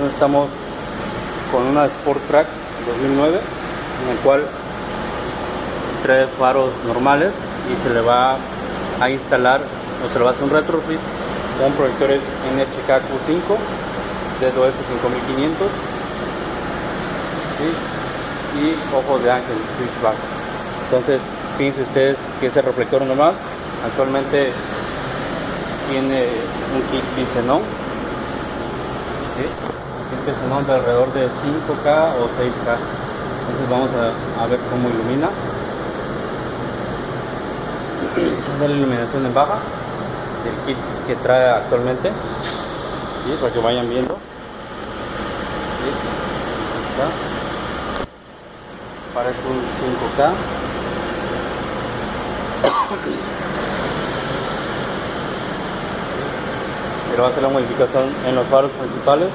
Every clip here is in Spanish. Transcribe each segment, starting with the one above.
Entonces estamos con una Sport Trac 2009, en el cual tres faros normales y se le va a instalar o se le va a hacer un retrofit con proyectores NHK Q5 D2S 5500, ¿sí? Y ojos de ángel Switchback. Entonces fíjense ustedes que ese reflector normal actualmente tiene un kit bixenón, ¿sí? Un kit bixenón de alrededor de 5K o 6K. Entonces vamos a ver cómo ilumina. Es la iluminación en baja del kit que trae actualmente, ¿sí? Para que vayan viendo, ¿sí? Está. Parece un 5K. Pero va a hacer la modificación en los faros principales.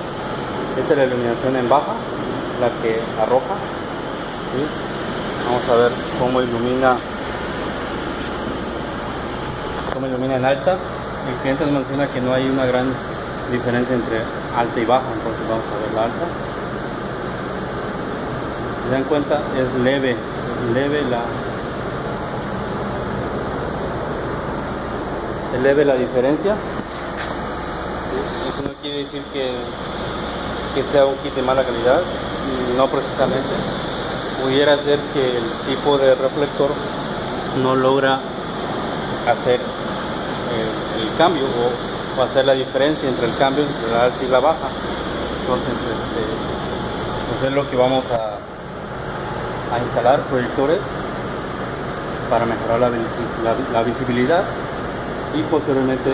Esta es la iluminación en baja, la que arroja, ¿sí? Vamos a ver cómo ilumina en alta. El cliente nos menciona que no hay una gran diferencia entre alta y baja, entonces vamos a ver la alta. Se dan cuenta, es leve la diferencia. Eso no quiere decir que sea un kit de mala calidad, no precisamente. Pudiera ser que el tipo de reflector no logra hacer el cambio o hacer la diferencia entre el cambio entre la alta y la baja. Entonces pues es lo que vamos a instalar, proyectores para mejorar la visibilidad. Y posteriormente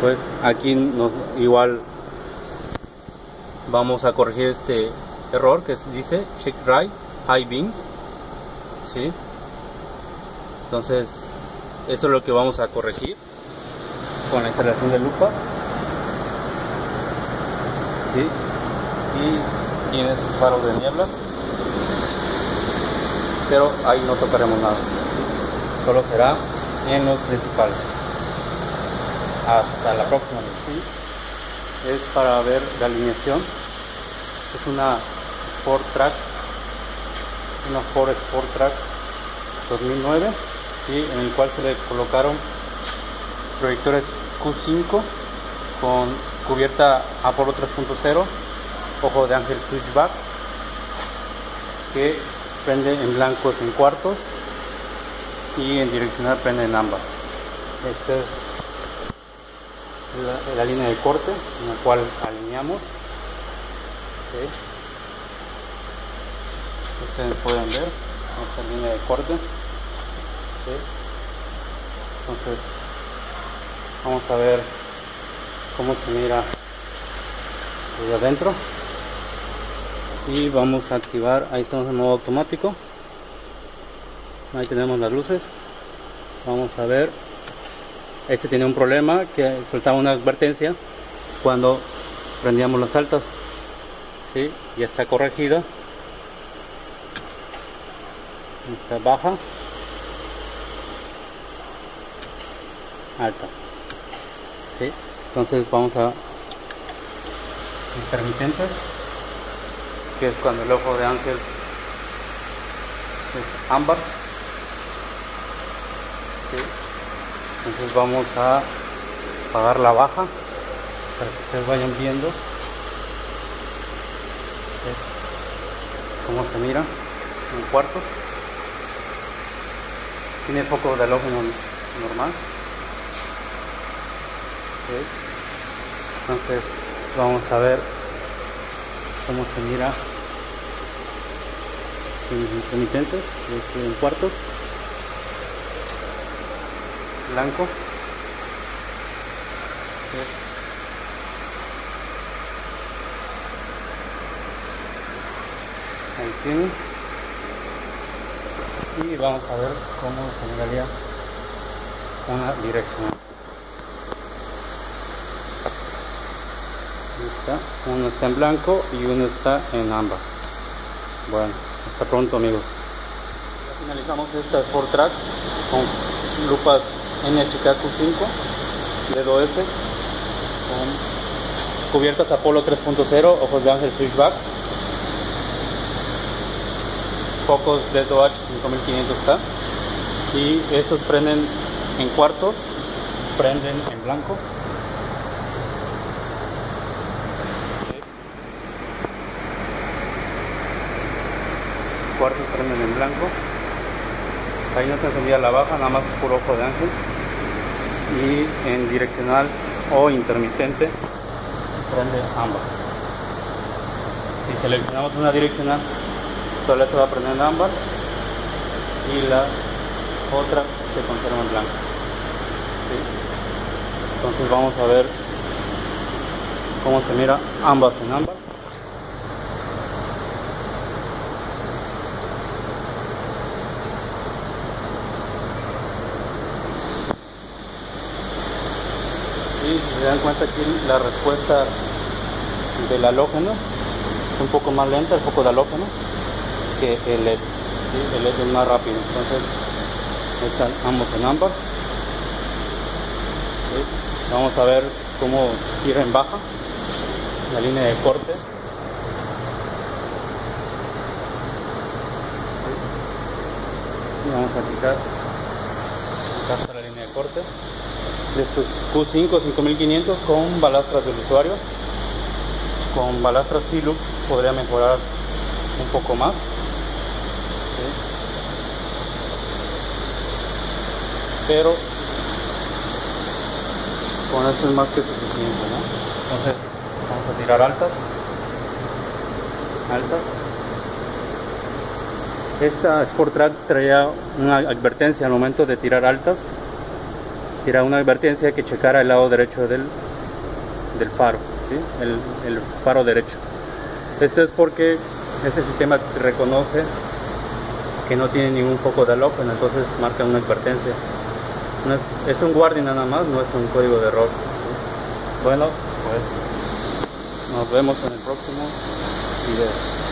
pues aquí igual vamos a corregir este error que dice check right high beam, ¿sí? Entonces eso es lo que vamos a corregir con la instalación de lupa, ¿sí? Y tiene sus faros de niebla, pero ahí no tocaremos nada, ¿sí? Solo será en los principales. Hasta la próxima, ¿sí? Es para ver la alineación. Es una Sport Trac, una Ford Sport Trac 2009, ¿sí? En el cual se le colocaron proyectores Q5 con cubierta Apollo 3.0, ojo de ángel Switchback, que prende en blancos en cuartos y en direccional prende en ámbar. Esta es la línea de corte en la cual alineamos, ¿sí? Ustedes pueden ver esta línea de corte, ¿sí? Entonces vamos a ver cómo se mira desde adentro y vamos a activar. Ahí estamos en modo automático. Ahí tenemos las luces. Vamos a ver. Este tiene un problema que soltaba una advertencia cuando prendíamos las altas, ¿sí? Ya está corregida. Esta baja, alta, ¿sí? Entonces vamos a intermitentes, que es cuando el ojo de ángel es ámbar. Sí. Entonces vamos a apagar la baja para que ustedes vayan viendo, ¿sí? Cómo se mira en cuarto. Tiene foco de halógeno normal, ¿sí? Entonces vamos a ver cómo se mira en intermitentes, en cuartos, blanco, sí. Ahí tiene. Y vamos a ver cómo se miraría una dirección. Ahí está. Uno está en blanco y uno está en ámbar. Bueno, hasta pronto, amigos. Ya finalizamos esta Sport Trac con lupas NHK Q5 D2S con cubiertas Apollo 3.0, ojos de ángel Switchback, focos D2H 5500K, y estos prenden en cuartos, prenden en blanco. Cuartos prenden en blanco. Ahí no se encendía la baja, nada más puro ojo de ángel. Y en direccional o intermitente prende ámbar. Si seleccionamos una direccional, solo se va a prender en ámbar y la otra se conserva en blanco. ¿Sí? Entonces vamos a ver cómo se mira ambas en ámbar. Y si se dan cuenta, aquí la respuesta del halógeno es un poco más lenta, el foco de halógeno, que el LED. ¿Sí? El LED es más rápido. Entonces están ambos en ámbar. ¿Sí? Vamos a ver cómo gira en baja la línea de corte. ¿Sí? Y vamos a quitar la línea de corte de estos Q5 5500 con balastras del usuario. Con balastras silux podría mejorar un poco más. ¿Sí? Pero con esto es más que suficiente, ¿no? Entonces vamos a tirar altas. Esta Sport Trac traía una advertencia al momento de tirar altas. Era una advertencia de que checara el lado derecho del faro, ¿sí? el faro derecho. Esto es porque este sistema reconoce que no tiene ningún foco de halógeno, entonces marca una advertencia. No es un warning nada más, no es un código de error. ¿Sí? Bueno, pues nos vemos en el próximo video.